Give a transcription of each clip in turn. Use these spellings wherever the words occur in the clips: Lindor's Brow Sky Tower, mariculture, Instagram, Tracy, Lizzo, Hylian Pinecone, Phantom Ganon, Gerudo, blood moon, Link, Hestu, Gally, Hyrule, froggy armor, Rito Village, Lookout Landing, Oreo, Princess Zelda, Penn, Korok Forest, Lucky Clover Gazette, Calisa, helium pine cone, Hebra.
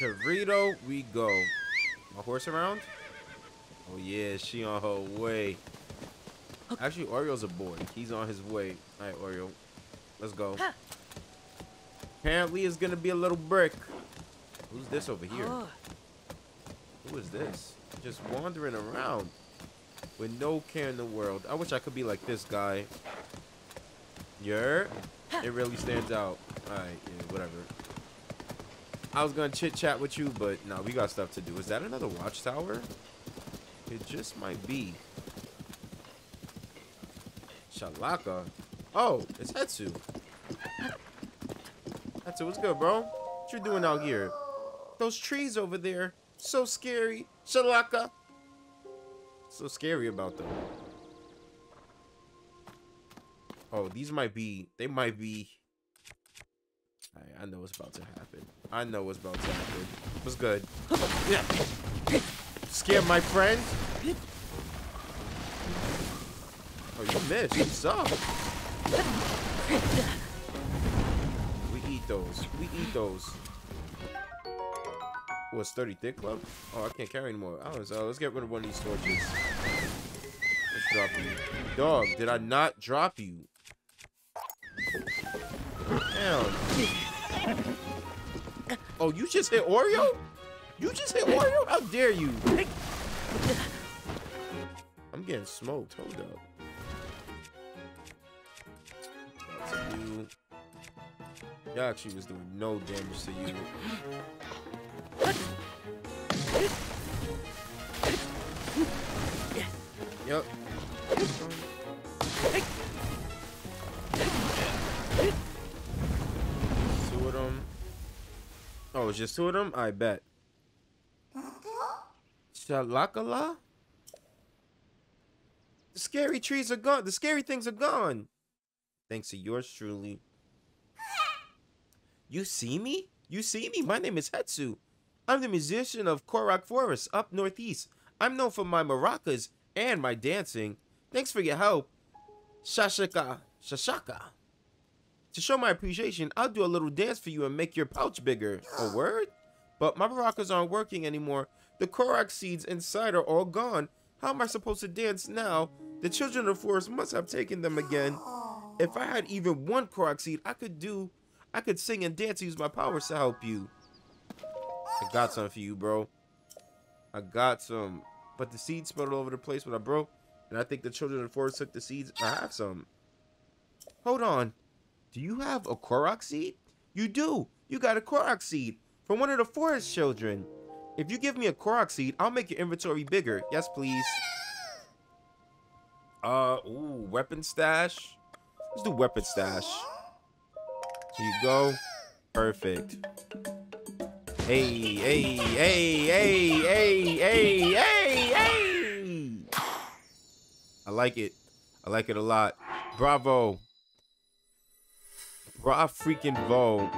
To Rito we go. My horse around? Oh yeah, she on her way. Actually, Oreo's aboard. He's on his way. All right, Oreo. Let's go. Apparently, it's going to be a little brick. Who's this over here? Who is this? Just wandering around with no care in the world. I wish I could be like this guy. Yeah? It really stands out. All right, yeah, whatever. I was going to chit-chat with you, but no, we got stuff to do. Is that another watchtower? It just might be. Shalaka. Oh, it's Hestu. Hestu, what's good, bro? What you doing out here? Those trees over there. So scary. Shalaka. So scary about them. Oh, these might be... They might be... All right, I know what's about to happen. I know what's about to happen. What's good? Yeah. Scared my friend? Oh, you missed. You suck. We eat those. We eat those. Oh, it's 30 thick club? Oh, I can't carry anymore. Oh, so let's get rid of one of these torches. Let's drop you. Dog, did I not drop you? Damn. Oh, you just hit Oreo? You just hit Oreo? How dare you? I'm getting smoked. Hold up. Y'all actually was doing no damage to you. Yep. Two of them. Oh, it's just two of them? I bet. Shalakala? The scary trees are gone. The scary things are gone. Thanks to yours truly. You see me? You see me? My name is Hestu. I'm the musician of Korok Forest up northeast. I'm known for my maracas and my dancing. Thanks for your help. Shashaka. To show my appreciation, I'll do a little dance for you and make your pouch bigger. A word? But my maracas aren't working anymore. The Korok seeds inside are all gone. How am I supposed to dance now? The children of the forest must have taken them again. If I had even one Korok seed, I could sing and dance and use my powers to help you. I got some for you, bro. I got some. But the seeds spilled all over the place when I broke. And I think the children of the forest took the seeds. I have some. Hold on. Do you have a Korok seed? You do. You got a Korok seed from one of the forest children. If you give me a Korok seed, I'll make your inventory bigger. Yes, please. Ooh, weapon stash. Let's do weapon stash. Here you go. Perfect. Hey, hey, hey, hey, hey, hey, hey, hey. I like it. I like it a lot. Bravo. Bra freaking vo.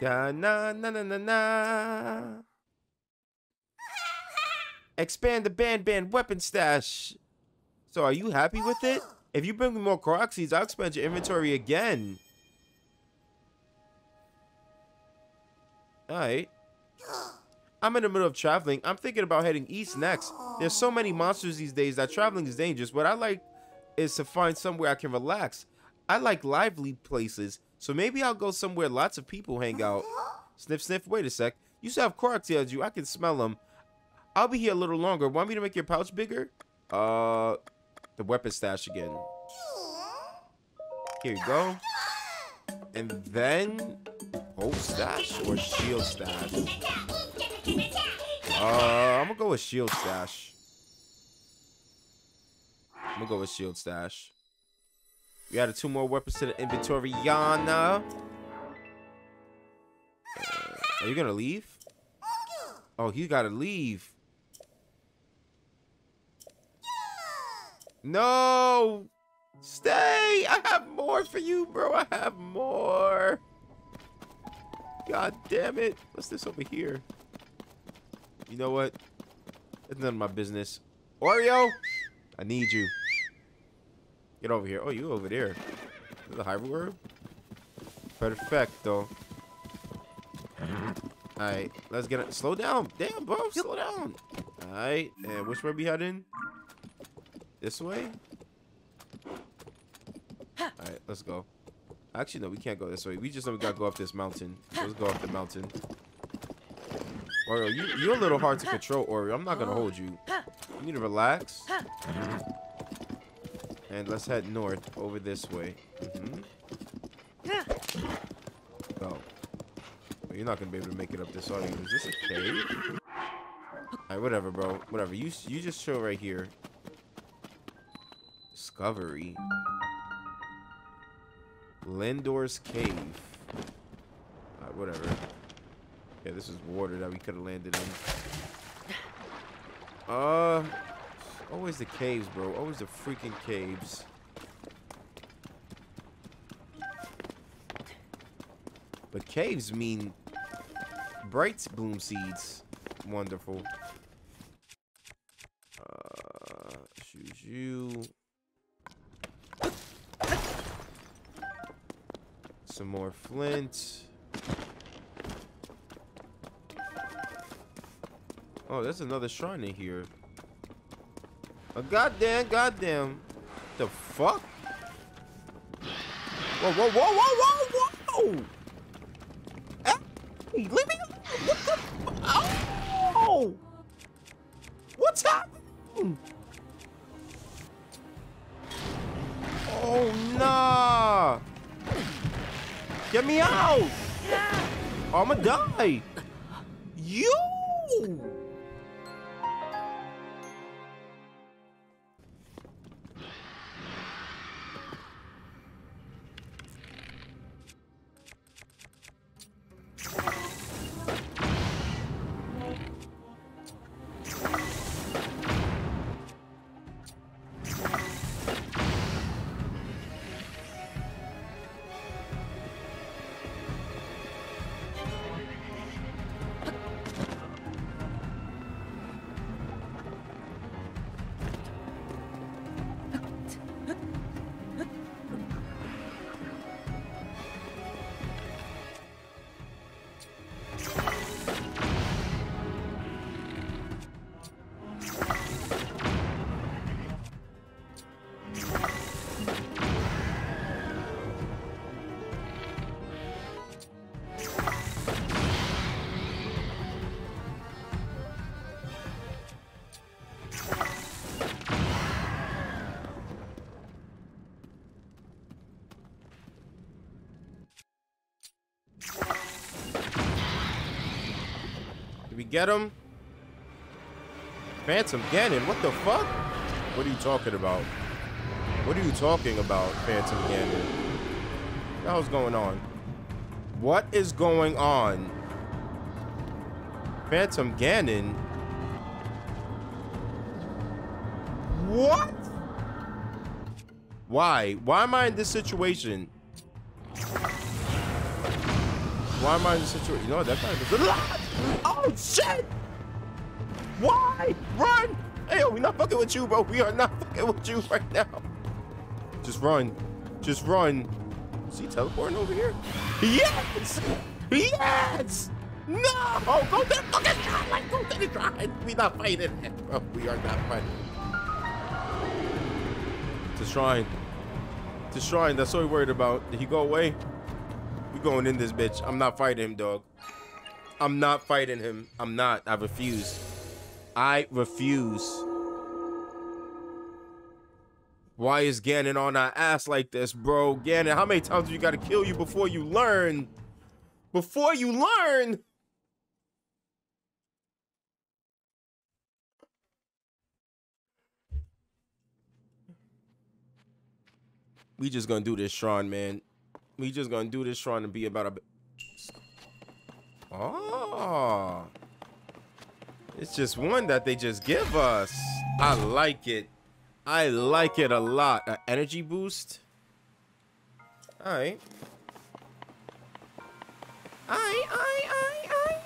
Da na na na na na. Expand the band weapon stash. So are you happy with it? If you bring me more Korok seeds, I'll expand your inventory again. Alright. I'm in the middle of traveling. I'm thinking about heading east next. There's so many monsters these days that traveling is dangerous. What I like is to find somewhere I can relax. I like lively places, so maybe I'll go somewhere lots of people hang out. Sniff, sniff. Wait a sec. You still have Korok tails, you. I can smell them. I'll be here a little longer. Want me to make your pouch bigger? The weapon stash again. Here you go. And then... Bolt stash or shield stash? I'm gonna go with shield stash. I'm gonna go with shield stash. We added two more weapons to the inventory, Yana. Are you gonna leave? Oh, you gotta leave. No! Stay! I have more for you, bro. I have more. God damn it. What's this over here? You know what? It's none of my business. Oreo! I need you. Get over here. Oh, you over there. The Hyrule Herb? Perfecto. Alright, let's get it. Slow down. Damn, bro. Slow down. Alright, and which way we heading? This way? Alright, let's go. Actually, no, we can't go this way. We just know we gotta go up this mountain. Let's go up the mountain. Oreo, you're a little hard to control, Oreo. I'm not gonna hold you. You need to relax. And let's head north over this way. Go. Well, you're not gonna be able to make it up this audio. Is this a cave? Alright, whatever, bro. Whatever. You just chill right here. Discovery. Lindor's Cave. Alright, whatever. Yeah, this is water that we could have landed in. Always the caves, bro. Always the freaking caves. But caves mean bright bloom seeds. Wonderful. Choose you. Some more flint. Oh, there's another shrine in here. Oh, goddamn. The fuck? Whoa. Ah, leave me. What the fuck? Oh! What's happening? Oh, nah. Get me out! Oh, I'ma die! You! Get him? Phantom Ganon? What the fuck? What are you talking about? What are you talking about, Phantom Ganon? What the hell's going on? What is going on? Phantom Ganon? What? Why? Why am I in this situation? Why am I in this situation? You know what? That kind of good. Oh shit! Why? Run! Hey, we're not fucking with you, bro. We are not fucking with you right now. Just run. Just run. Is he teleporting over here? Yes! Yes! No! Oh, go to the fucking drive! Like, go to the drive! We're not fighting that, bro. We are not fighting. It's a shrine. It's a shrine. That's all we're worried about. Did he go away? We're going in this bitch. I'm not fighting him, dog. I'm not fighting him. I'm not. I refuse. I refuse. Why is Ganon on our ass like this, bro? Ganon, how many times do you gotta kill you before you learn? Before you learn? We just gonna do this shrine, man. We just gonna do this shrine and be about a... Oh, it's just one that they just give us. I like it. I like it a lot. An energy boost. All right. I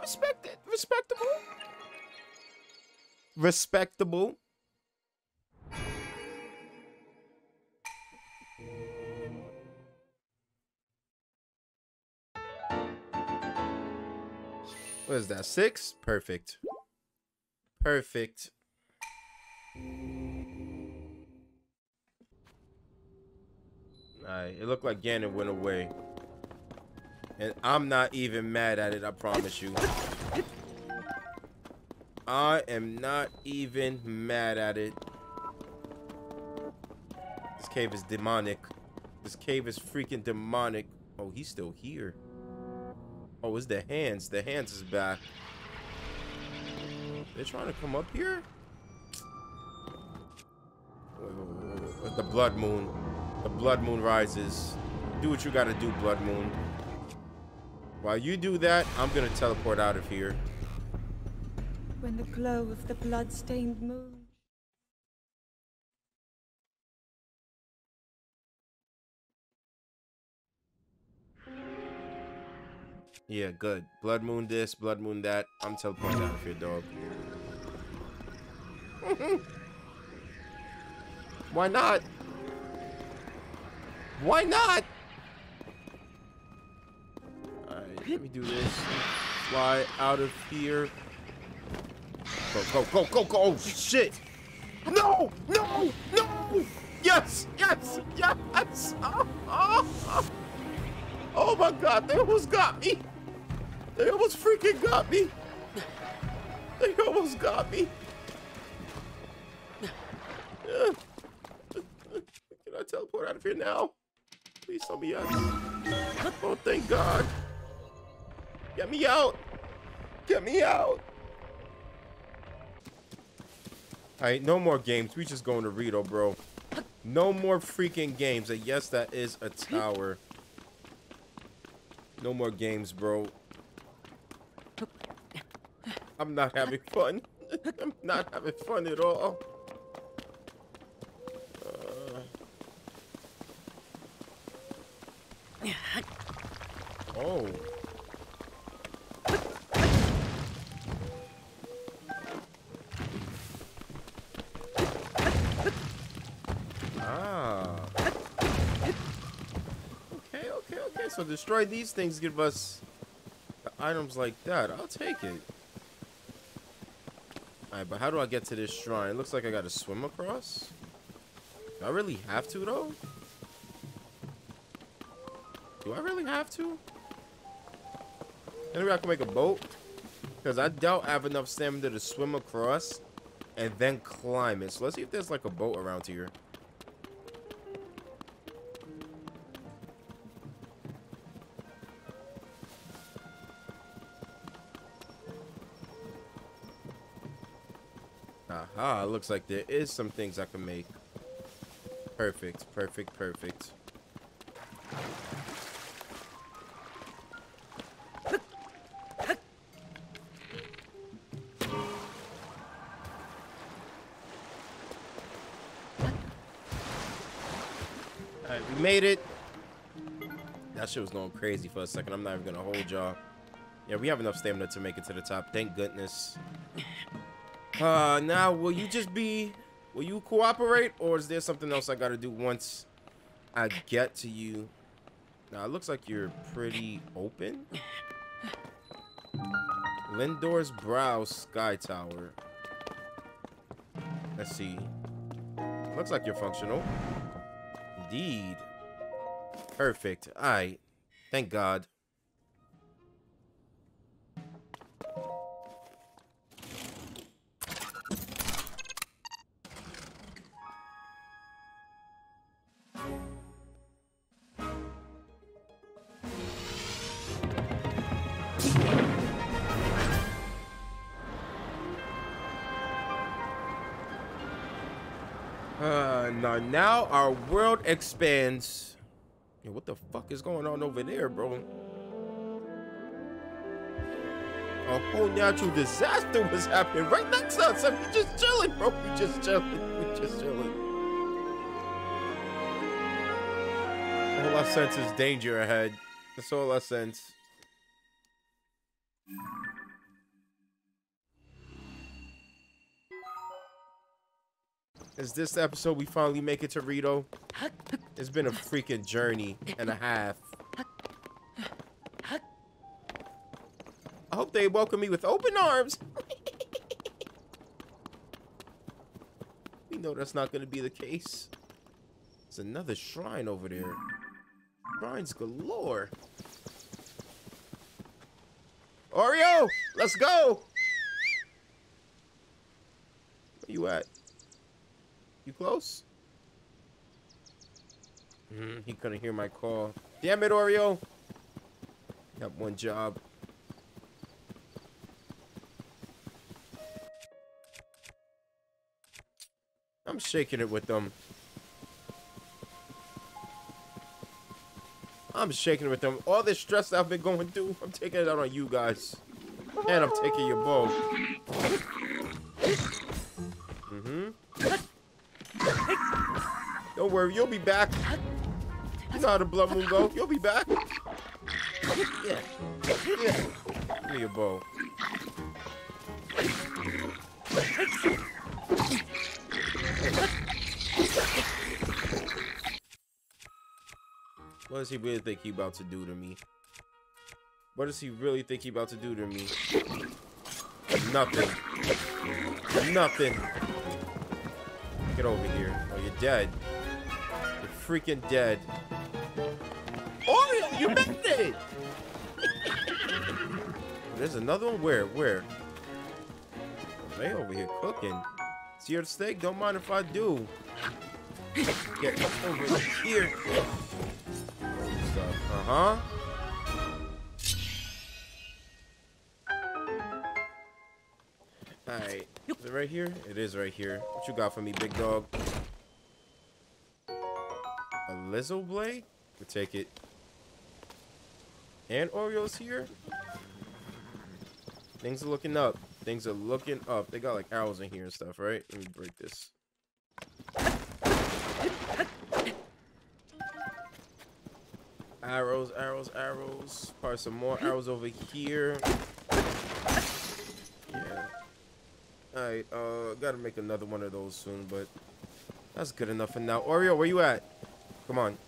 respect it. Respectable. Respectable. What is that? 6? Perfect. Perfect. Alright, it looked like Ganon went away. And I'm not even mad at it, I promise you. I am not even mad at it. This cave is demonic. This cave is freaking demonic. Oh, he's still here. Oh, it's the hands. The hands is back. They're trying to come up here? With the blood moon. The blood moon rises. Do what you gotta do, blood moon. While you do that, I'm gonna teleport out of here. When the glow of the blood-stained moon. Yeah, good. Blood moon this, blood moon that. I'm teleporting out of here, dog. Why not? Why not? Alright, let me do this. Fly out of here. Go, go, go, go, go. Oh, shit. No, no, no. Yes, yes, yes. Oh, oh, oh. Oh my God, they almost got me. They almost freaking got me. They almost got me. Yeah. Can I teleport out of here now? Please tell me out. Oh, thank God. Get me out. Get me out. All right, no more games. We just going to Rito, bro. No more freaking games. And yes, that is a tower. No more games, bro. I'm not having fun. I'm not having fun at all. Oh. Ah. Okay, okay, okay. So destroy these things, give us the items like that. I'll take it. Alright, but how do I get to this shrine? It looks like I gotta swim across. Do I really have to, though? Do I really have to? Anyway, I can make a boat. Because I doubt I have enough stamina to swim across and then climb it. So let's see if there's like a boat around here. Aha, it looks like there is some things I can make. Perfect, perfect, perfect. Made it. That shit was going crazy for a second. I'm not even gonna hold y'all. Yeah, we have enough stamina to make it to the top. Thank goodness. Now will you just be, will you cooperate, or is there something else I gotta do once I get to you? Now it looks like you're pretty open. Lindor's Brow Sky Tower. Let's see. Looks like you're functional. Indeed. Perfect. All right. Thank God. Now our world expands. Yo, what the fuck is going on over there, bro? A whole natural disaster was happening right next to us. And we just chilling, bro. We just chilling. We just chilling. All I sense is danger ahead. That's all I sense. Is this episode we finally make it to Rito? It's been a freaking journey and a half. I hope they welcome me with open arms. We know that's not going to be the case. There's another shrine over there. Shrines galore. Oreo, let's go. Where you at? You close? He couldn't hear my call. Damn it, Oreo. Got one job. I'm shaking it with them. I'm shaking it with them. All this stress I've been going through, I'm taking it out on you guys. And I'm taking your bow. Don't worry, you'll be back. You know how the blood moon go. You'll be back. Yeah. Yeah. Give me your bow. What does he really think he about to do to me? What does he really think he about to do to me? Nothing. Nothing. Get over here. Oh, you're dead. You're freaking dead. Oreo, you missed it! There's another one? Where? Where? They over here cooking. See your steak? Don't mind if I do. Get over here. Uh-huh. Alright. Is it right here? It is right here. What you got for me, big dog? A Lizzo blade? We'll take it. And Oreo's here? Things are looking up. Things are looking up. They got like arrows in here and stuff, right? Let me break this. Arrows, arrows, arrows. Probably some more arrows over here. Yeah. Alright, gotta make another one of those soon, but that's good enough for now. Oreo, where you at? Come on.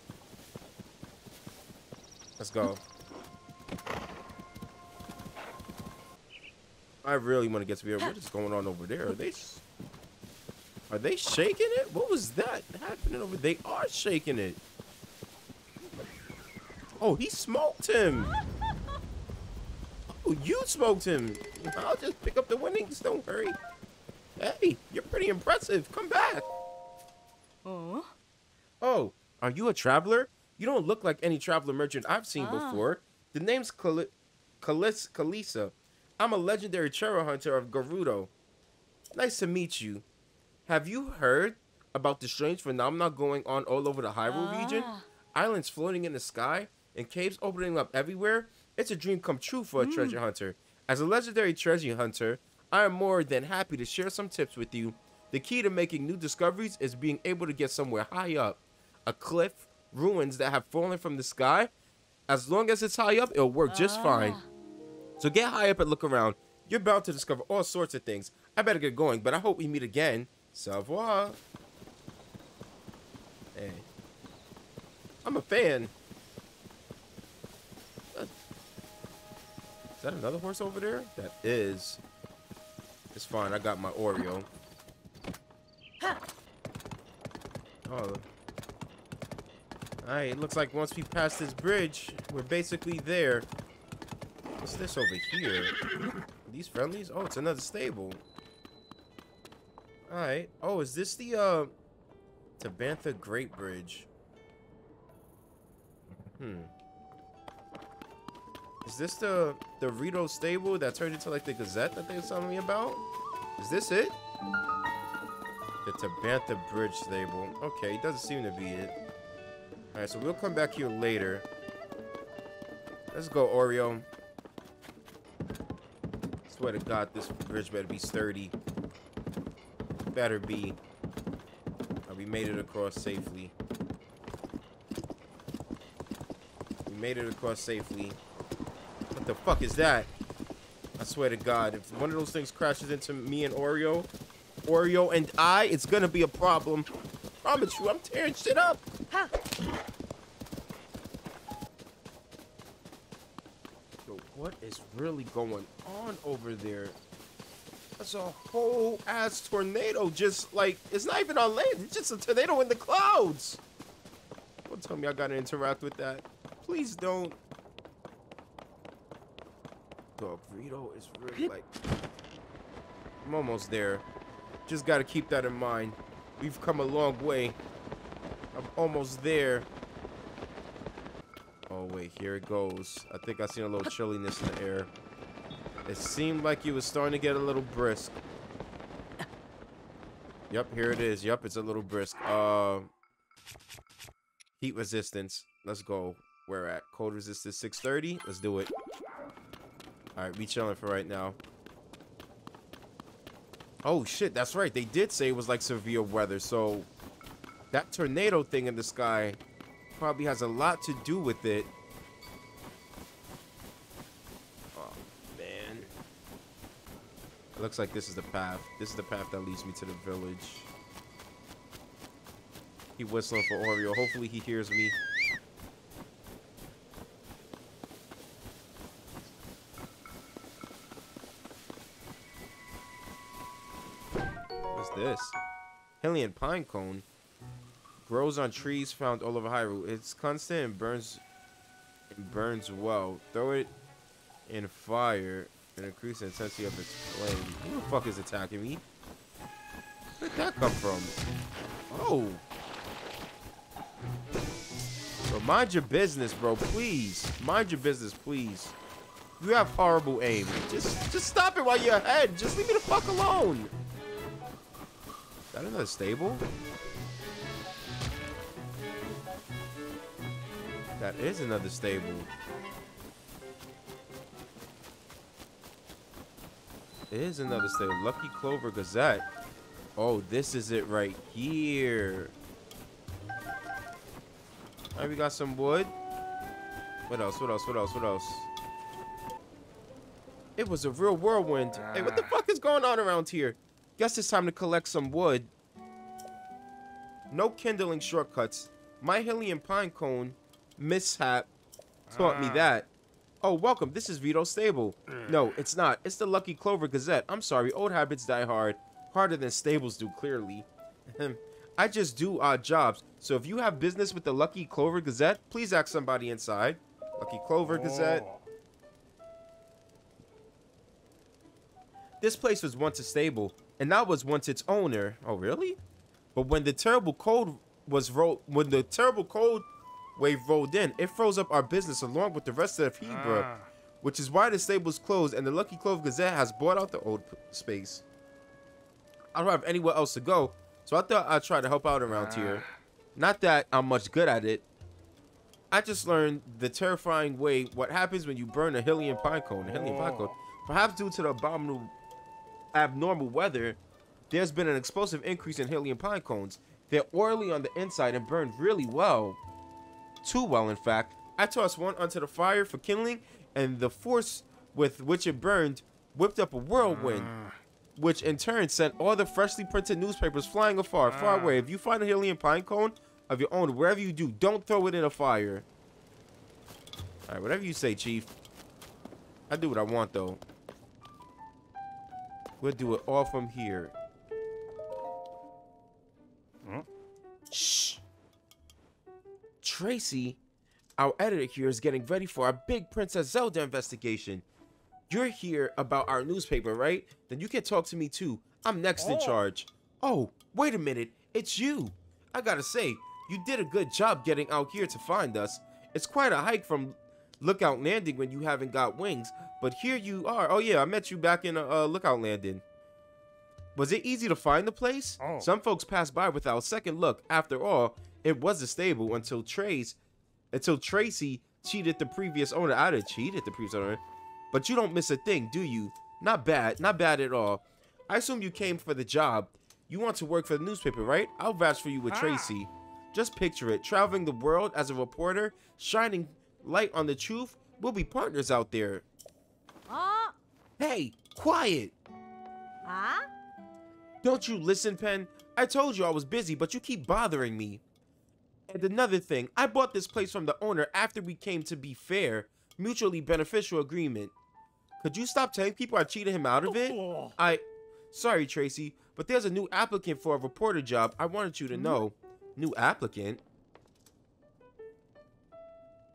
Let's go. I really want to get to here. What is going on over there? Are they shaking it? What was that happening over there? They are shaking it. Oh, he smoked him. Oh, you smoked him. I'll just pick up the winnings. Don't worry. Hey, you're pretty impressive. Come back. Oh. Oh, are you a traveler? You don't look like any traveler merchant I've seen before. The name's Calisa. I'm a legendary treasure hunter of Gerudo. Nice to meet you. Have you heard about the strange phenomena going on all over the Hyrule region? Islands floating in the sky and caves opening up everywhere. It's a dream come true for a treasure hunter. As a legendary treasure hunter, I am more than happy to share some tips with you. The key to making new discoveries is being able to get somewhere high up. A cliff, ruins that have fallen from the sky. As long as it's high up, it'll work just fine. So get high up and look around. You're bound to discover all sorts of things. I better get going, but I hope we meet again. Au revoir. Hey. I'm a fan. Is that another horse over there? That is. It's fine. I got my Oreo. Oh. Alright, it looks like once we pass this bridge, we're basically there. What's this over here? Are these friendlies? Oh, it's another stable. Alright. Oh, is this the, Tabantha Great Bridge? Is this the Rito stable that turned into, like, the Gazette that they were telling me about? Is this it? The Tabantha Bridge stable. Okay, it doesn't seem to be it. Alright, so we'll come back here later. Let's go, Oreo. Swear to God, this bridge better be sturdy. Better be. We made it across safely. We made it across safely. What the fuck is that? I swear to God, if one of those things crashes into me and Oreo, it's gonna be a problem. Promise you, I'm tearing shit up. Ha! What is is really going on over there? That's a whole ass tornado. Just like, it's not even on land. It's just a tornado in the clouds. Don't tell me I gotta interact with that. Please don't. Dog, Rito is really like... I'm almost there. Just gotta keep that in mind. We've come a long way. I'm almost there. Oh wait, here it goes. I think I seen a little chilliness in the air. It seemed like you was starting to get a little brisk. Yep, here it is. Yep, it's a little brisk. Heat resistance. Let's go. Where at? Cold resistance 630. Let's do it. Alright, we chilling for right now. Oh shit, that's right. They did say it was like severe weather, so that tornado thing in the sky probably has a lot to do with it. Oh man. It looks like this is the path. This is the path that leads me to the village. He whistling for Oreo. Hopefully he hears me. What's this? Hylian Pinecone grows on trees found all over Hyrule. It's constant and burns well. Throw it in fire and increase the intensity of its flame. Who the fuck is attacking me? Where'd that come from? Oh. Bro, mind your business, bro. Please. Mind your business, please. You have horrible aim. Just stop it while you're ahead. Just leave me the fuck alone. Is that another stable? That is another stable. It is another stable. Lucky Clover Gazette. Oh, this is it right here. All right, we got some wood. What else? What else? What else? What else? It was a real whirlwind. Hey, what the fuck is going on around here? Guess it's time to collect some wood. No kindling shortcuts. My Hylian Pinecone mishap taught me that. Oh, welcome. This is Vito's stable. No, it's not. It's the Lucky Clover Gazette. I'm sorry. Old habits die hard. Harder than stables do, clearly. I just do odd jobs, so if you have business with the Lucky Clover Gazette, please ask somebody inside. Lucky Clover Gazette. This place was once a stable, and that was once its owner. Oh, really? But when the terrible cold wave rolled in, it froze up our business along with the rest of Hebra, which is why the stable's closed, and the Lucky Clover Gazette has bought out the old space. I don't have anywhere else to go, so I thought I'd try to help out around here. Not that I'm much good at it. I just learned the terrifying way what happens when you burn a Hylian Pinecone. Perhaps due to the abnormal weather, there's been an explosive increase in Hylian Pinecones. They're oily on the inside and burn really well. Too well, in fact. I tossed one onto the fire for kindling, and the force with which it burned whipped up a whirlwind, which in turn sent all the freshly printed newspapers flying afar, far away. If you find a Hylian Pinecone of your own, wherever you do, don't throw it in a fire. All right, whatever you say, Chief. I do what I want, though. We'll do it all from here. Shh. Tracy, our editor here, is getting ready for our big Princess Zelda investigation. You're here about our newspaper, right? Then you can talk to me too. I'm next in charge. Oh, wait a minute. It's you. I gotta say, you did a good job getting out here to find us. It's quite a hike from Lookout Landing when you haven't got wings, but here you are. Oh yeah, I met you back in Lookout Landing. Was it easy to find the place? Some folks passed by without a second look. After all, it was a stable until Tracy cheated the previous owner. I didn't cheat the previous owner. But you don't miss a thing, do you? Not bad. Not bad at all. I assume you came for the job. You want to work for the newspaper, right? I'll vouch for you with Tracy. Just picture it. Traveling the world as a reporter, shining light on the truth. We'll be partners out there. Hey, quiet. Don't you listen, Penn? I told you I was busy, but you keep bothering me. And another thing, I bought this place from the owner after we came to be fair. Mutually beneficial agreement. Could you stop telling people I cheated him out of it? Sorry, Tracy, but there's a new applicant for a reporter job. I wanted you to know. New applicant?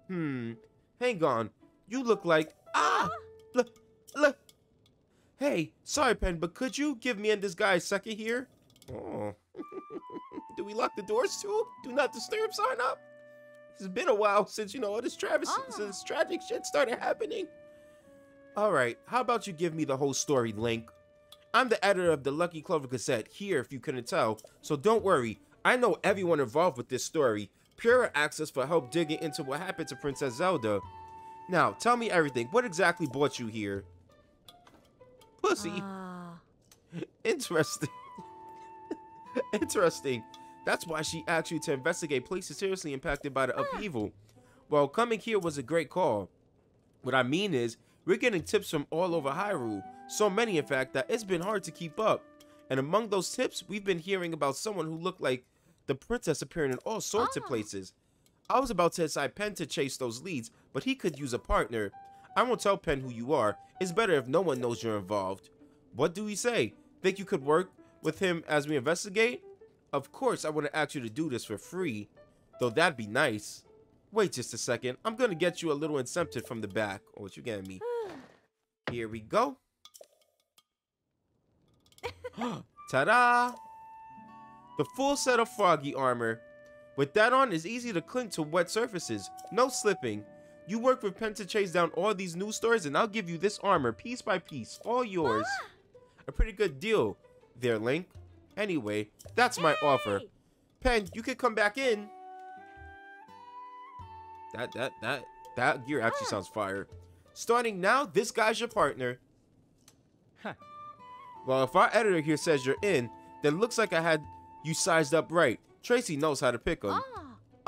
Hang on. You look like... Hey, sorry, Penn, but could you give me in disguise second here? Oh. Do we lock the doors too? Do not disturb sign up? It's been a while since, you know, all this tragic shit started happening. Alright, how about you give me the whole story, Link? I'm the editor of the Lucky Clover Gazette, here if you couldn't tell, so don't worry. I know everyone involved with this story. Pure access for help digging into what happened to Princess Zelda. Now, tell me everything. What exactly brought you here? Pussy. Interesting. Interesting. That's why she asked you to investigate places seriously impacted by the upheaval. Well, coming here was a great call. What I mean is, we're getting tips from all over Hyrule. So many, in fact, that it's been hard to keep up. And among those tips, we've been hearing about someone who looked like the princess appearing in all sorts of places. I was about to assign Penn to chase those leads, but he could use a partner. I won't tell Penn who you are. It's better if no one knows you're involved. What do we say? Think you could work with him as we investigate? Of course, I wouldn't ask you to do this for free, though that'd be nice. Wait just a second. I'm gonna get you a little incentive from the back. Oh, what you getting me? Here we go. Ta-da! The full set of froggy armor. With that on, it's easy to cling to wet surfaces. No slipping. You work with Penn to chase down all these news stories, and I'll give you this armor piece by piece. All yours. A pretty good deal there, Link. Anyway, that's my offer. Penn, you can come back in. That gear actually sounds fire. Starting now, this guy's your partner. Well, if our editor here says you're in, then looks like I had you sized up right. Tracy knows how to pick them.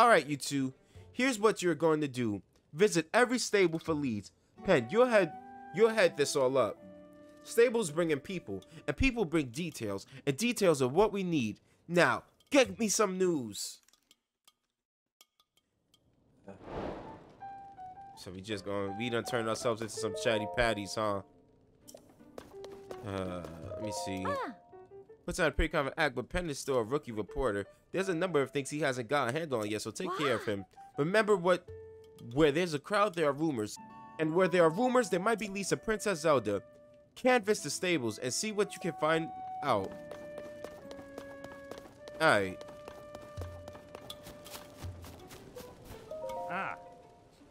Alright, you two. Here's what you're going to do. Visit every stable for leads. Penn, you'll head this all up. Stables bring in people, and people bring details, and details are what we need. Now, get me some news. So we done turned ourselves into some chatty patties, huh? Let me see. Puts out a pretty common act, but Penn is still a rookie reporter. There's a number of things he hasn't got a handle on yet, so take care of him. Remember where there's a crowd, there are rumors. And where there are rumors, there might be leaks of Princess Zelda. Canvass the stables and see what you can find out. Alright.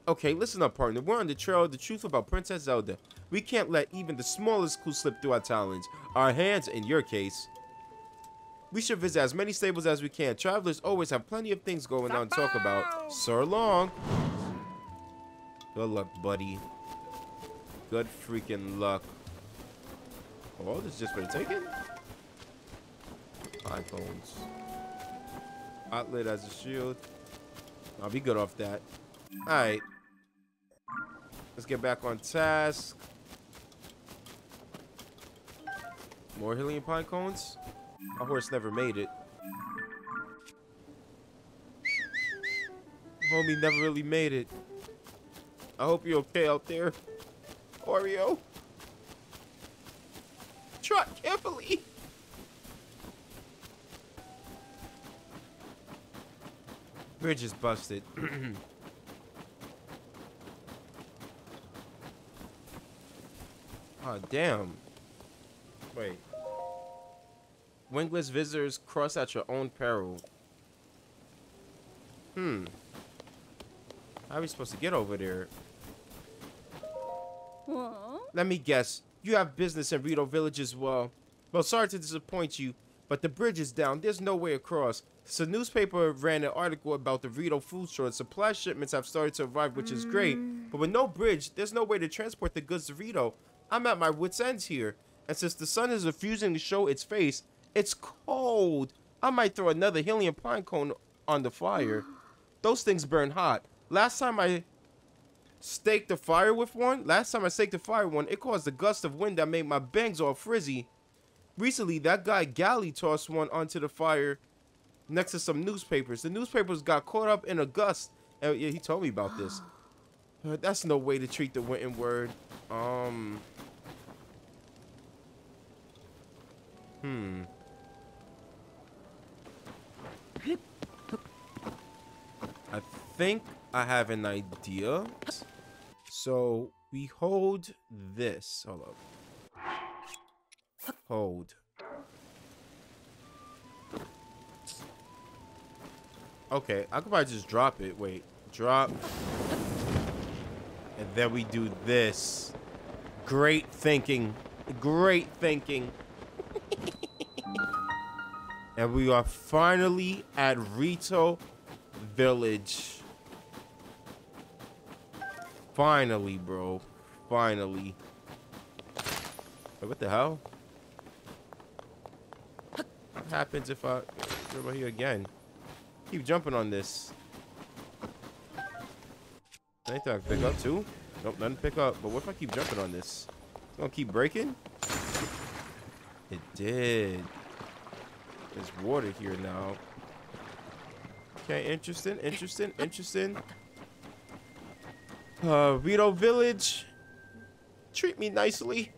Okay, listen up, partner. We're on the trail of the truth about Princess Zelda. We can't let even the smallest clue slip through our talons. Our hands, in your case. We should visit as many stables as we can. Travelers always have plenty of things going on to talk about. So long. Good luck, buddy. Good freaking luck. Oh, this is just for the taking? iPhones. Outlet as a shield. I'll be good off that. Alright. Let's get back on task. More Hylian pine cones? My horse never made it. Homie never really made it. I hope you're okay out there, Oreo. Trot carefully. Bridge is busted. Oh, damn. Wait. Wingless visitors, cross at your own peril. How are we supposed to get over there? Let me guess. You have business in Rito Village as well. Well, sorry to disappoint you, but the bridge is down. There's no way across. So newspaper ran an article about the Rito food short. Supply shipments have started to arrive, which is great. But with no bridge, there's no way to transport the goods to Rito. I'm at my wit's ends here, and since the sun is refusing to show its face, it's cold. I might throw another helium pine cone on the fire. Those things burn hot. Last time I staked the fire with one, it caused a gust of wind that made my bangs all frizzy. Recently, that guy Gally tossed one onto the fire next to some newspapers. The newspapers got caught up in a gust, and yeah, he told me about this. That's no way to treat the written word. Hmm. I think I have an idea. So we hold this. Hold up. Hold. Okay, I could probably just drop it. Wait, drop. And then we do this. Great thinking. Great thinking. And we are finally at Rito Village. Finally, bro. Finally. Wait, what the hell? What happens if I go over here again? Keep jumping on this. Anything I can pick up too? Nope, nothing to pick up. But what if I keep jumping on this? It's gonna keep breaking? It did. There's water here now. Okay, interesting, interesting, interesting. Rito Village. Treat me nicely.